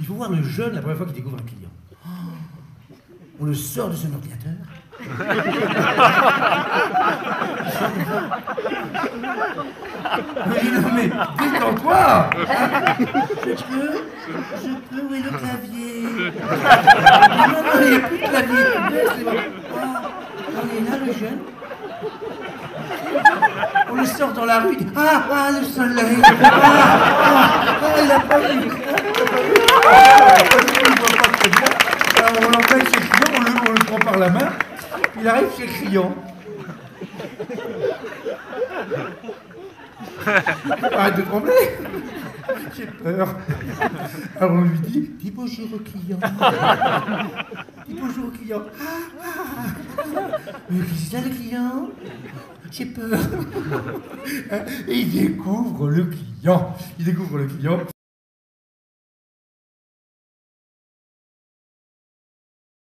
Il faut voir le jeune la première fois qu'il découvre un client. Oh, on le sort de son ordinateur. Mais non, mais détends-toi. Je peux, où est le clavier? Non, il n'y a plus de clavier. Il est là, le jeune. On le sort dans la rue, il dit « Ah, ah, le soleil! Ah, ah, ah, il a pas vu! » On l'empêche chez client, on le prend par la main, il arrive chez client. Arrête de trembler! J'ai peur. Alors on lui dit « Dis bonjour au client. Dis bonjour au client. Ah, ah, ah. Mais qu'est-ce que c'est, le client ? J'ai peur. » Et il découvre le client.